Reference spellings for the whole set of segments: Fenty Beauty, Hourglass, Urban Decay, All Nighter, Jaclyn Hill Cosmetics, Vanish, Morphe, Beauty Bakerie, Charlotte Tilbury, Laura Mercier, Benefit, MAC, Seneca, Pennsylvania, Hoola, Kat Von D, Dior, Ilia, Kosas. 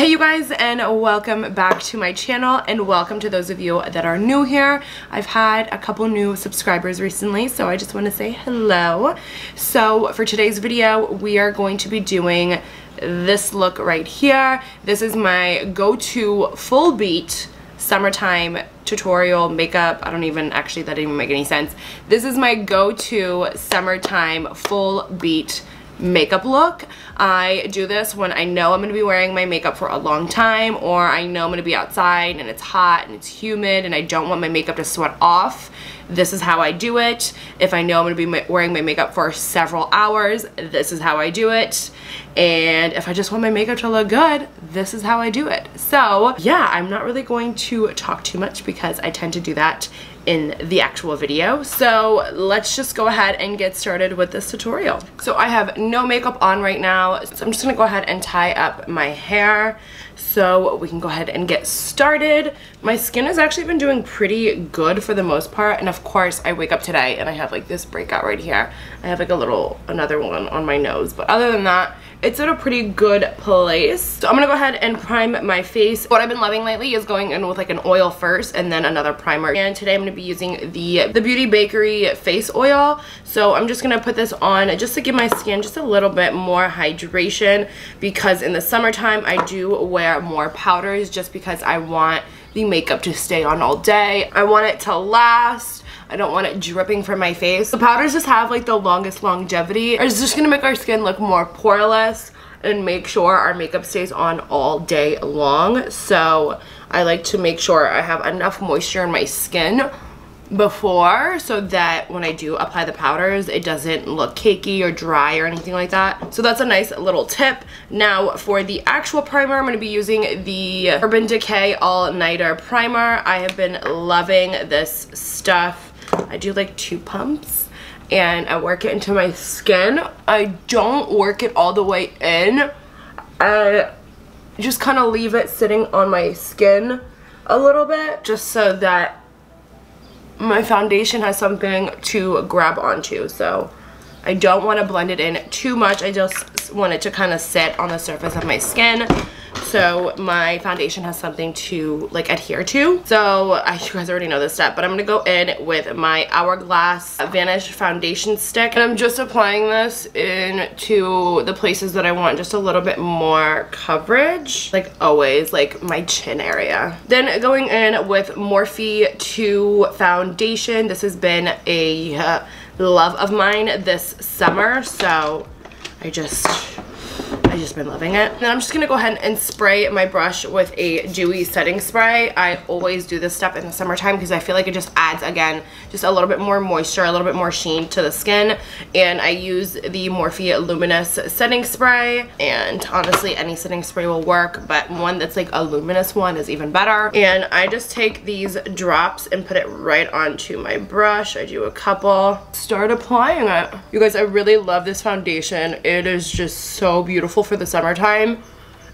Hey you guys, and welcome back to my channel, and welcome to those of you that are new here. I've had a couple new subscribers recently, so I just want to say hello. So for today's video, we are going to be doing this look right here. This is my go-to full beat summertime tutorial makeup. I don't even, actually that didn't even make any sense. This is my go-to summertime full beat makeup look. I do this when I know I'm gonna be wearing my makeup for a long time, or I know I'm gonna be outside and it's hot and it's humid and I don't want my makeup to sweat off. This is how I do it. If I know I'm gonna be wearing my makeup for several hours, this is how I do it. And if I just want my makeup to look good, this is how I do it. So yeah, I'm not really going to talk too much because I tend to do that in the actual video. So let's just go ahead and get started with this tutorial. So I have no makeup on right now, so I'm just gonna go ahead and tie up my hair so we can go ahead and get started. My skin has actually been doing pretty good for the most part, and of course I wake up today and I have like this breakout right here. I have like another one on my nose, but other than that, it's in a pretty good place. So I'm gonna go ahead and prime my face. What I've been loving lately is going in with like an oil first and then another primer. And today I'm gonna be using the Beauty Bakerie face oil. So I'm just gonna put this on just to give my skin just a little bit more hydration, because in the summertime I do wear more powders just because I want the makeup to stay on all day. I want it to last. I don't want it dripping from my face. The powders just have like the longest longevity. It's just gonna make our skin look more poreless and make sure our makeup stays on all day long. So I like to make sure I have enough moisture in my skin before, so that when I do apply the powders it doesn't look cakey or dry or anything like that. So that's a nice little tip. Now for the actual primer, I'm going to be using the Urban Decay All Nighter Primer. I have been loving this stuff. I do like 2 pumps and I work it into my skin. I don't work it all the way in. I just kind of leave it sitting on my skin a little bit just so that my foundation has something to grab onto. So I don't want to blend it in too much. I just want it to kind of sit on the surface of my skin so my foundation has something to like adhere to. So you guys already know this step, but I'm gonna go in with my Hourglass Vanish Foundation Stick, and I'm just applying this into the places that I want just a little bit more coverage, like always, like my chin area. Then going in with Morphe 2 foundation. This has been a love of mine this summer, so I just been loving it. Then I'm just gonna go ahead and spray my brush with a dewy setting spray. I always do this step in the summertime because I feel like it just adds, again, just a little bit more moisture, a little bit more sheen to the skin. And I use the Morphe Luminous setting spray, and honestly any setting spray will work, but one that's like a luminous one is even better. And I just take these drops and put it right onto my brush. I do a couple, start applying it. You guys, I really love this foundation. It is just so beautiful for the summertime.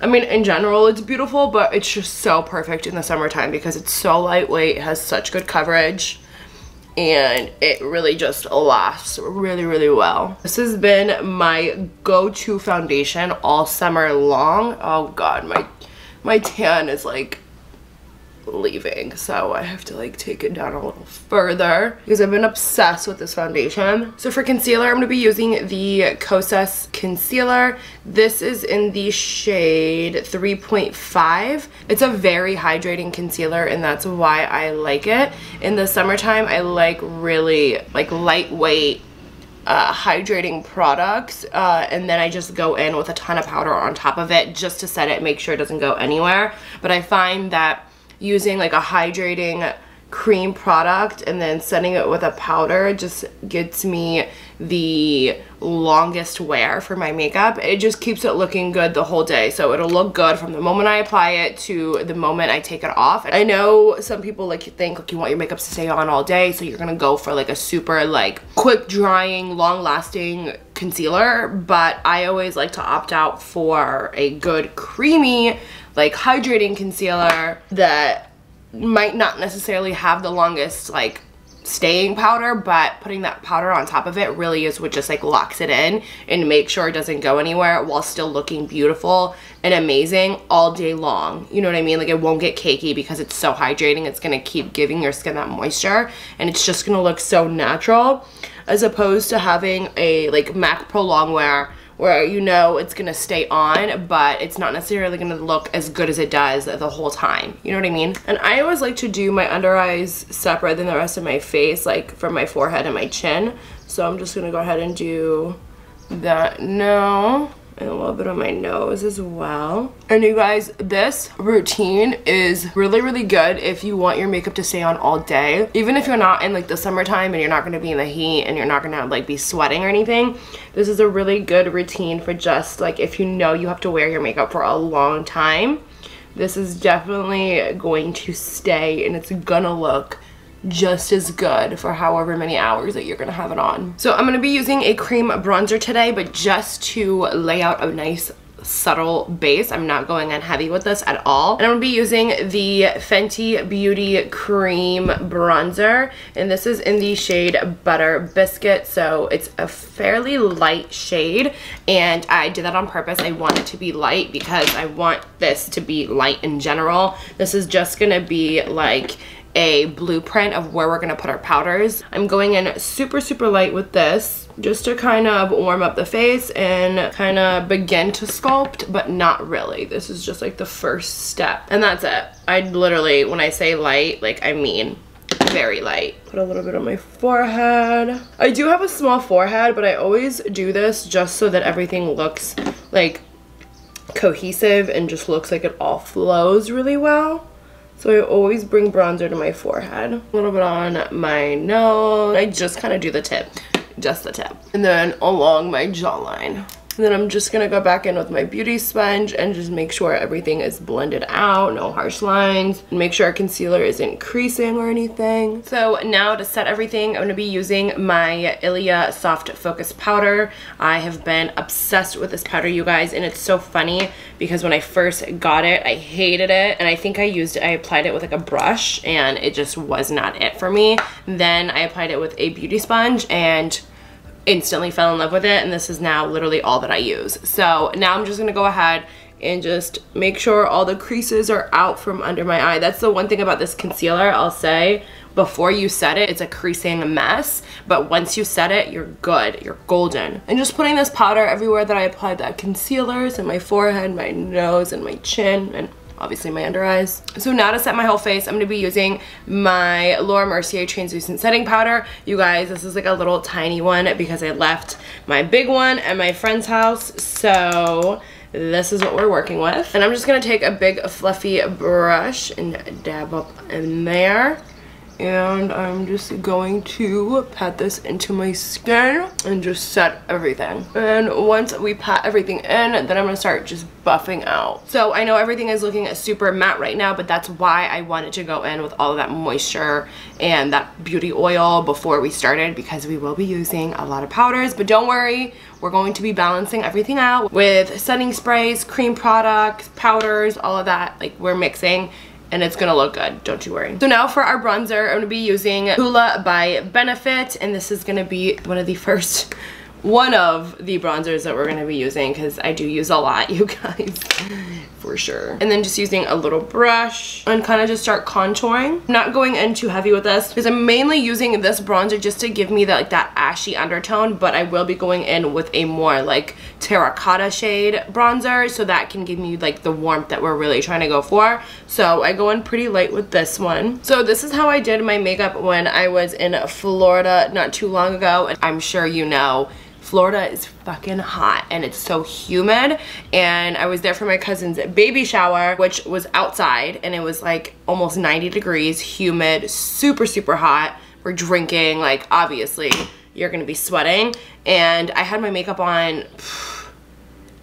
I mean, in general it's beautiful, but it's just so perfect in the summertime because it's so lightweight, it has such good coverage, and it really just lasts really well. This has been my go-to foundation all summer long. Oh god, my tan is like leaving, so I have to like take it down a little further because I've been obsessed with this foundation. So for concealer, I'm going to be using the Kosas concealer. This is in the shade 3.5. It's a very hydrating concealer, and that's why I like it. In the summertime I like really like lightweight hydrating products, and then I just go in with a ton of powder on top of it just to set it, make sure it doesn't go anywhere. But I find that using like a hydrating cream product and then setting it with a powder just gets me the longest wear for my makeup. It just keeps it looking good the whole day, so it'll look good from the moment I apply it to the moment I take it off. I know some people like think like you want your makeup to stay on all day, so you're gonna go for like a super like quick drying, long lasting concealer, but I always like to opt out for a good creamy like hydrating concealer that might not necessarily have the longest like staying powder, but putting that powder on top of it really is what just like locks it in and makes sure it doesn't go anywhere while still looking beautiful and amazing all day long. You know what I mean? Like it won't get cakey because it's so hydrating. It's gonna keep giving your skin that moisture and it's just gonna look so natural, as opposed to having a like MAC Pro Longwear where you know it's gonna stay on, but it's not necessarily gonna look as good as it does the whole time. You know what I mean? And I always like to do my under eyes separate than the rest of my face, like from my forehead and my chin. So I'm just gonna go ahead and do that now, and a little bit on my nose as well. And you guys, this routine is really, really good if you want your makeup to stay on all day. Even if you're not in like the summertime and you're not gonna be in the heat and you're not gonna like be sweating or anything, this is a really good routine for just like if you know you have to wear your makeup for a long time. This is definitely going to stay and it's gonna look just as good for however many hours that you're gonna have it on. So I'm gonna be using a cream bronzer today, but just to lay out a nice subtle base. I'm not going on heavy with this at all. And I'm gonna be using the Fenty Beauty cream bronzer, and this is in the shade Butter Biscuit, so it's a fairly light shade, and I did that on purpose. I want it to be light because I want this to be light in general. This is just gonna be like a blueprint of where we're gonna put our powders. I'm going in super, super light with this just to kind of warm up the face and kind of begin to sculpt, but not really. This is just like the first step, and that's it. I literally, when I say light, like I mean very light. Put a little bit on my forehead. I do have a small forehead, but I always do this just so that everything looks like cohesive and just looks like it all flows really well. So I always bring bronzer to my forehead. A little bit on my nose. I just kind of do the tip, just the tip. And then along my jawline. And then I'm just gonna go back in with my beauty sponge and just make sure everything is blended out, no harsh lines. Make sure our concealer isn't creasing or anything. So now to set everything, I'm gonna be using my Ilia Soft Focus Powder. I have been obsessed with this powder, you guys, and it's so funny because when I first got it, I hated it, and I think I used it, I applied it with like a brush, and it just was not it for me. Then I applied it with a beauty sponge and instantly fell in love with it, and this is now literally all that I use. So now I'm just gonna go ahead and just make sure all the creases are out from under my eye. That's the one thing about this concealer, I'll say. Before you set it, it's a creasing mess, but once you set it, you're good, you're golden. And just putting this powder everywhere that I applied that concealer, so my forehead, my nose, and my chin, and obviously my under eyes. So now to set my whole face, I'm gonna be using my Laura Mercier translucent setting powder. You guys, this is like a little tiny one because I left my big one at my friend's house, so this is what we're working with. And I'm just gonna take a big fluffy brush and dab up in there, and I'm just going to pat this into my skin and just set everything. And once we pat everything in, then I'm gonna start just buffing out. So I know everything is looking super matte right now, but that's why I wanted to go in with all of that moisture and that beauty oil before we started, because we will be using a lot of powders. But don't worry, we're going to be balancing everything out with setting sprays, cream products, powders, all of that. Like, we're mixing, and it's gonna look good, don't you worry. So now for our bronzer, I'm gonna be using Hoola by Benefit, and this is gonna be one of the bronzers that we're gonna be using, because I do use a lot, you guys, for sure. And then just using a little brush and kind of just start contouring. I'm not going in too heavy with this because I'm mainly using this bronzer just to give me that, like, that ashy undertone, but I will be going in with a more like terracotta shade bronzer, so that can give me like the warmth that we're really trying to go for. So I go in pretty light with this one. So this is how I did my makeup when I was in Florida not too long ago, and I'm sure you know Florida is fucking hot and it's so humid, and I was there for my cousin's baby shower, which was outside, and it was like almost 90 degrees, humid, super, super hot. We're drinking, like obviously you're gonna be sweating, and I had my makeup on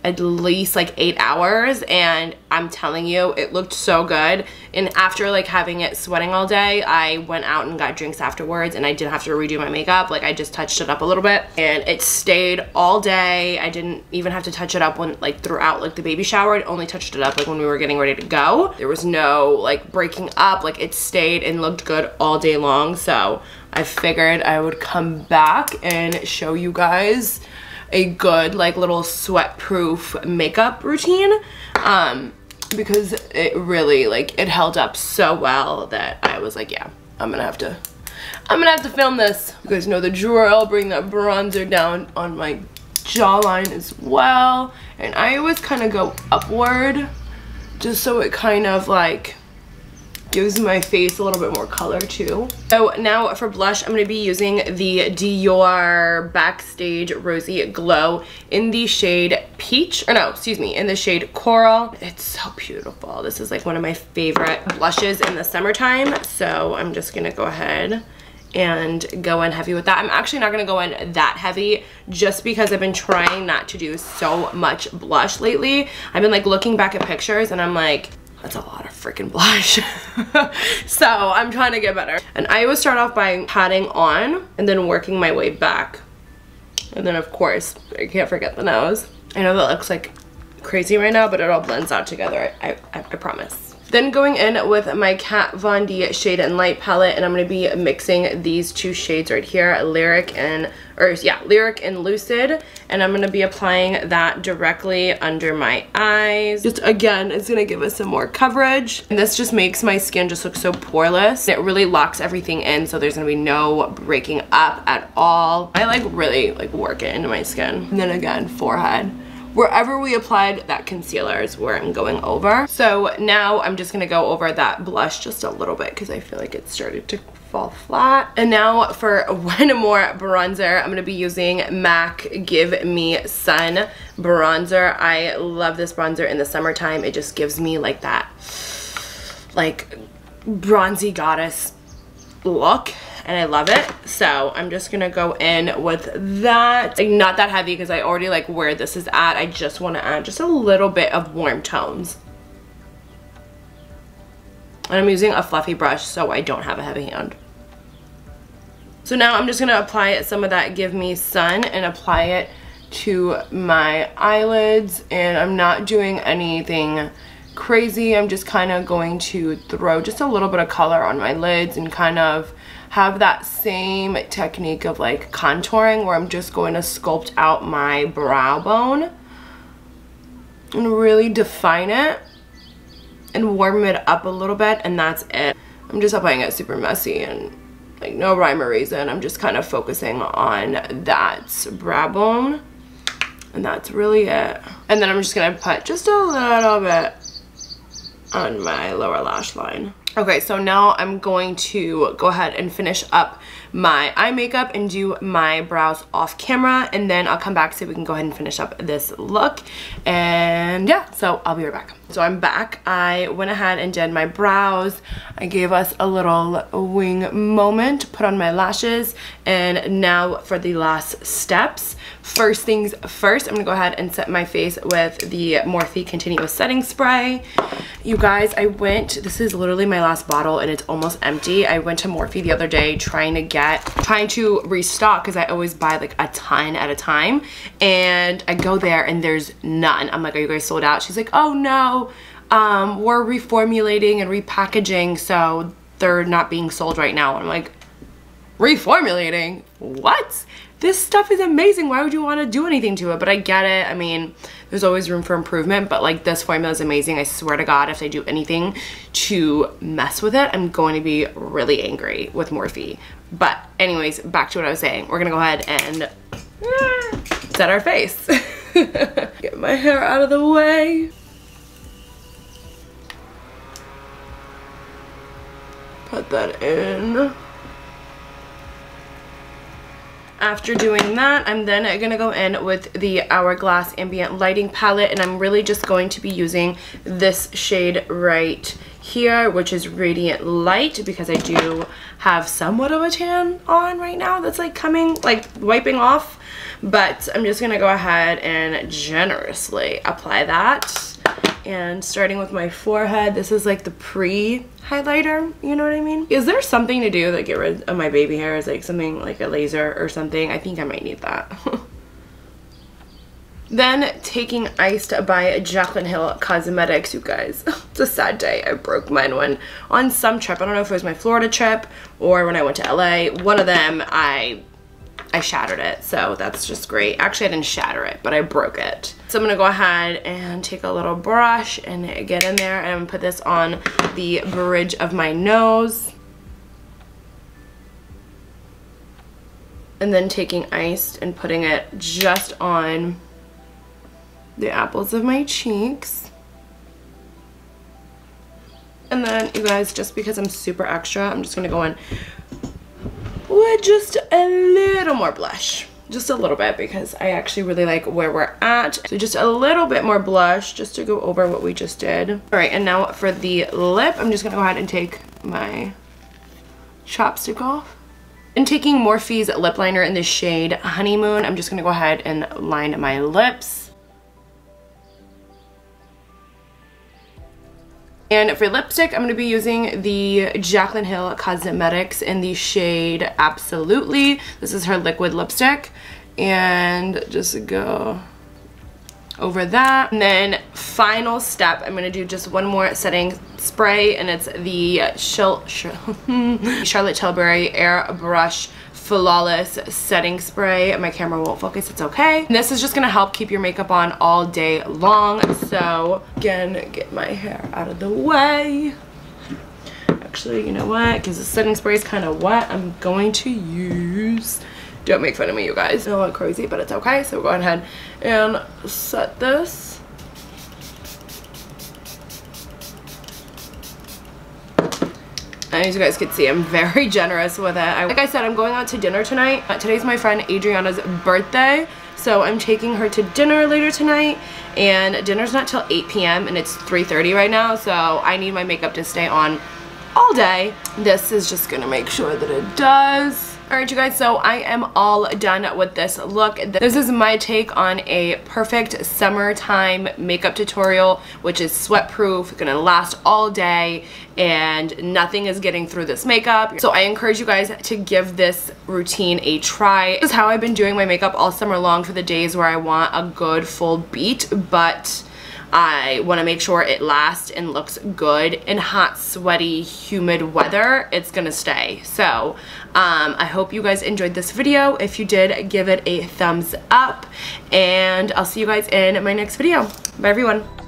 at least like 8 hours, and I'm telling you, it looked so good. And after like having it sweating all day, I went out and got drinks afterwards, and I didn't have to redo my makeup. Like, I just touched it up a little bit, and it stayed all day. I didn't even have to touch it up when like throughout like the baby shower. I only touched it up like when we were getting ready to go. There was no like breaking up, like it stayed and looked good all day long. So I figured I would come back and show you guys a good like little sweat proof makeup routine, because it really like it held up so well that I was like, yeah, I'm gonna have to film this. You guys know the drill. Bring that bronzer down on my jawline as well, and I always kind of go upward just so it kind of like gives my face a little bit more color too. So now for blush, I'm going to be using the Dior Backstage Rosy Glow in the shade Peach, or no, excuse me, in the shade Coral. It's so beautiful. This is like one of my favorite blushes in the summertime, so I'm just going to go ahead and go in heavy with that. I'm actually not going to go in that heavy just because I've been trying not to do so much blush lately. I've been like looking back at pictures and I'm like, that's a lot of freaking blush. So I'm trying to get better. And I always start off by patting on and then working my way back. And then of course, I can't forget the nose. I know that looks like crazy right now, but it all blends out together, I promise. Then going in with my Kat Von D Shade and Light palette, and I'm gonna be mixing these two shades right here, Lyric and Lucid, and I'm gonna be applying that directly under my eyes. Just again, it's gonna give us some more coverage, and this just makes my skin just look so poreless. It really locks everything in, so there's gonna be no breaking up at all. I like really like work it into my skin. And then again, forehead. Wherever we applied that concealer is where I'm going over. So now I'm just gonna go over that blush just a little bit because I feel like it started to fall flat. And now for one more bronzer, I'm gonna be using MAC Give Me Sun bronzer. I love this bronzer in the summertime. It just gives me like that like bronzy goddess look, and I love it. So I'm just gonna go in with that, like not that heavy because I already like where this is at. I just want to add just a little bit of warm tones, and I'm using a fluffy brush so I don't have a heavy hand. So now I'm just gonna apply some of that Give Me Sun and apply it to my eyelids, and I'm not doing anything crazy. I'm just kind of going to throw just a little bit of color on my lids and kind of have that same technique of like contouring where I'm just going to sculpt out my brow bone and really define it and warm it up a little bit, and that's it. I'm just applying it super messy and like no rhyme or reason. I'm just kind of focusing on that brow bone, and that's really it. And then I'm just gonna put just a little bit on my lower lash line. Okay, so now I'm going to go ahead and finish up my eye makeup and do my brows off camera, and then I'll come back so we can go ahead and finish up this look. And yeah, so I'll be right back. So I'm back. I went ahead and did my brows. I gave us a little wing moment, put on my lashes, and now for the last steps. First things first, I'm gonna go ahead and set my face with the Morphe Continuous Setting Spray. You guys, this is literally my last bottle and it's almost empty. I went to Morphe the other day trying to restock because I always buy like a ton at a time, and I go there and there's none. I'm like, are you guys sold out? She's like, oh no, we're reformulating and repackaging, so they're not being sold right now. I'm like, reformulating? What? This stuff is amazing. Why would you want to do anything to it? But I get it. I mean, there's always room for improvement, but like this formula is amazing. I swear to God, if they do anything to mess with it, I'm going to be really angry with Morphe. But anyways, back to what I was saying. We're gonna go ahead and set our face. Get my hair out of the way. Put that in. After doing that, I'm then gonna go in with the Hourglass Ambient Lighting palette, and I'm really just going to be using this shade right here, which is Radiant Light, because I do have somewhat of a tan on right now that's like coming, like wiping off, but I'm just gonna go ahead and generously apply that. And starting with my forehead, this is like the pre-highlighter, you know what I mean? Is there something to do that get rid of my baby hair? Is like something like a laser or something? I think I might need that. Then Taking Iced by Jaclyn Hill Cosmetics, you guys. It's a sad day. I broke mine when on some trip. I don't know if it was my Florida trip or when I went to LA. One of them, I shattered it, so that's just great. Actually, I didn't shatter it, but I broke it. So I'm gonna go ahead and take a little brush and get in there, and I'm gonna put this on the bridge of my nose. And then taking Iced and putting it just on the apples of my cheeks. And then, you guys, just because I'm super extra, I'm just gonna go in with just a little more blush, just a little bit, because I actually really like where we're at. So just a little bit more blush just to go over what we just did. All right, and now for the lip, I'm just gonna go ahead and take my chapstick off. And taking Morphe's lip liner in the shade Honeymoon, I'm just gonna go ahead and line my lips. And for lipstick, I'm going to be using the Jaclyn Hill Cosmetics in the shade Absolutely. This is her liquid lipstick. And just go over that. And then final step, I'm going to do just one more setting spray. And it's the Charlotte Tilbury Airbrush Flawless Setting Spray. My camera won't focus, it's okay. And this is just gonna help keep your makeup on all day long. So, again, get my hair out of the way. Actually, you know what? Because the setting spray is kind of what I'm going to use. Don't make fun of me, you guys. It'll look crazy, but it's okay. So, go ahead and set this. As you guys can see, I'm very generous with it. Like I said, I'm going out to dinner tonight. Today's my friend Adriana's birthday, so I'm taking her to dinner later tonight. And dinner's not till 8 p.m. and it's 3:30 right now, so I need my makeup to stay on all day. This is just gonna make sure that it does. Alright, you guys, so I am all done with this look. This is my take on a perfect summertime makeup tutorial, which is sweatproof, gonna last all day, and nothing is getting through this makeup. So I encourage you guys to give this routine a try. This is how I've been doing my makeup all summer long for the days where I want a good full beat, but I want to make sure it lasts and looks good in hot, sweaty, humid weather. It's gonna stay. So I hope you guys enjoyed this video. If you did, give it a thumbs up, and I'll see you guys in my next video. Bye everyone.